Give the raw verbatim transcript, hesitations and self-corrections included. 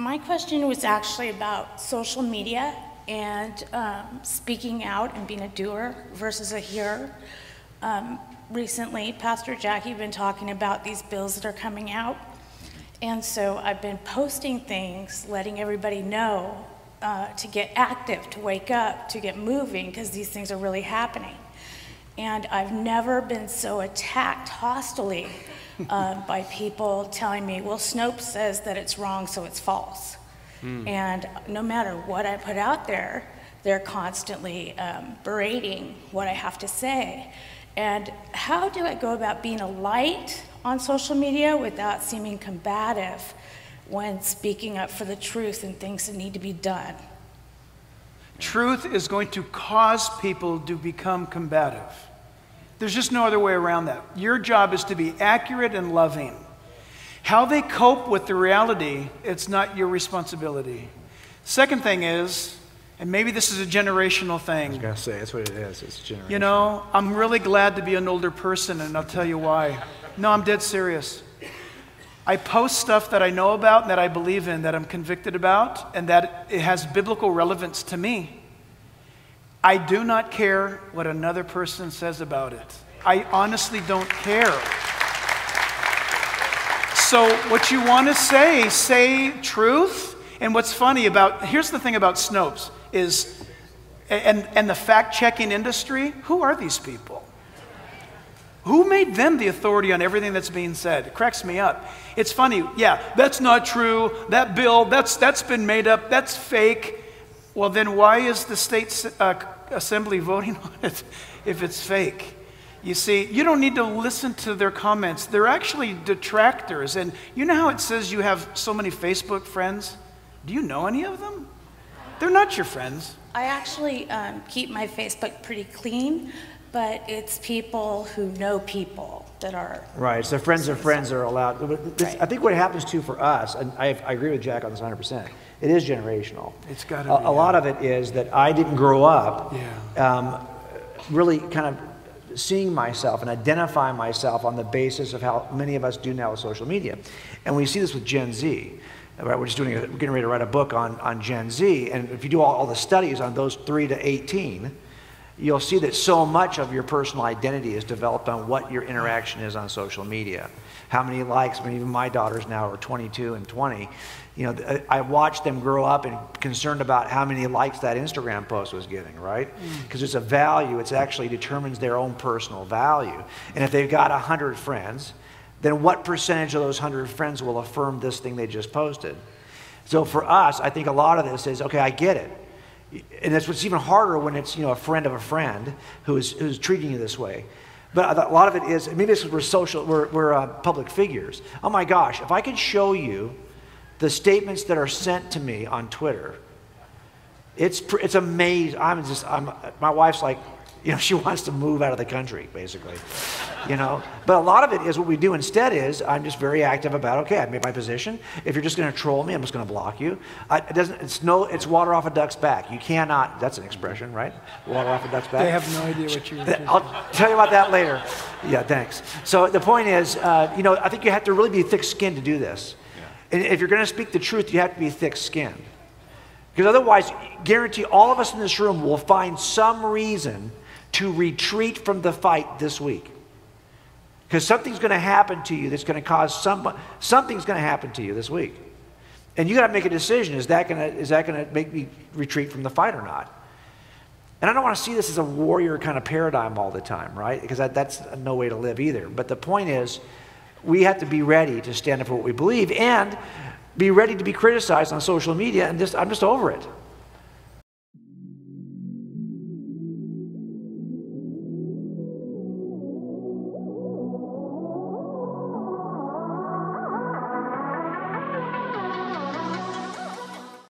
My question was actually about social media and um, speaking out and being a doer versus a hearer. Um, recently, Pastor Jackie been talking about these bills that are coming out. And so I've been posting things, letting everybody know uh, to get active, to wake up, to get moving, because these things are really happening. And I've never been so attacked hostilely uh, by people telling me, well, Snopes says that it's wrong, so it's false. Mm. And no matter what I put out there, they're constantly um, berating what I have to say. And how do I go about being a light on social media without seeming combative when speaking up for the truth and things that need to be done? Truth is going to cause people to become combative. There's just no other way around that. Your job is to be accurate and loving. How they cope with the reality, it's not your responsibility. Second thing is, and maybe this is a generational thing. I was going to say, that's what it is. It's generational. You know, I'm really glad to be an older person, and I'll tell you why. No, I'm dead serious. I post stuff that I know about and that I believe in, that I'm convicted about, and that it has biblical relevance to me. I do not care what another person says about it. I honestly don't care. So what you want to say, say truth. And what's funny about, here's the thing about Snopes is, and, and the fact-checking industry, who are these people? Who made them the authority on everything that's being said? It cracks me up. It's funny. Yeah, that's not true. That bill, that's, that's been made up. That's fake. Well, then why is the state uh, assembly voting on it if it's fake? You see, you don't need to listen to their comments. They're actually detractors. And you know how it says you have so many Facebook friends? Do you know any of them? They're not your friends. I actually um, keep my Facebook pretty clean. But it's people who know people that are... Right, so friends of friends are allowed. Right. I think what happens, too, for us, and I, I agree with Jack on this one hundred percent, it is generational. It's got to be. A lot of it is that I didn't grow up yeah. um, really kind of seeing myself and identifying myself on the basis of how many of us do now with social media. And we see this with Gen Z. Right, we're just doing a, we're getting ready to write a book on, on Gen Z, and if you do all, all the studies on those three to eighteen, you'll see that so much of your personal identity is developed on what your interaction is on social media. How many likes, I mean, even my daughters now are twenty-two and twenty. You know, I watched them grow up and concerned about how many likes that Instagram post was getting, right? Because it's a value, it actually determines their own personal value. And if they've got one hundred friends, then what percentage of those one hundred friends will affirm this thing they just posted? So for us, I think a lot of this is, okay, I get it. And that's what's even harder when it's, you know, a friend of a friend who's, who's treating you this way. But a lot of it is, maybe it's we're social, we're, we're uh, public figures. Oh my gosh, if I could show you the statements that are sent to me on Twitter, it's, it's amazing. I'm just, I'm, my wife's like, you know, she wants to move out of the country, basically, you know. But a lot of it is what we do instead is I'm just very active about, okay, I made my position. If you're just going to troll me, I'm just going to block you. I, it doesn't, it's, no, it's water off a duck's back. You cannot, that's an expression, right? Water off a duck's back. They have no idea what you're doing. I'll tell you about that later. Yeah, thanks. So the point is, uh, you know, I think you have to really be thick-skinned to do this. Yeah. And if you're going to speak the truth, you have to be thick-skinned. Because otherwise, guarantee all of us in this room will find some reason to retreat from the fight this week. Because something's going to happen to you that's going to cause some, something's going to happen to you this week. And you got to make a decision. Is that going to, is that going to make me retreat from the fight or not? And I don't want to see this as a warrior kind of paradigm all the time, right? Because that, that's no way to live either. But the point is, we have to be ready to stand up for what we believe and be ready to be criticized on social media. And just, I'm just over it.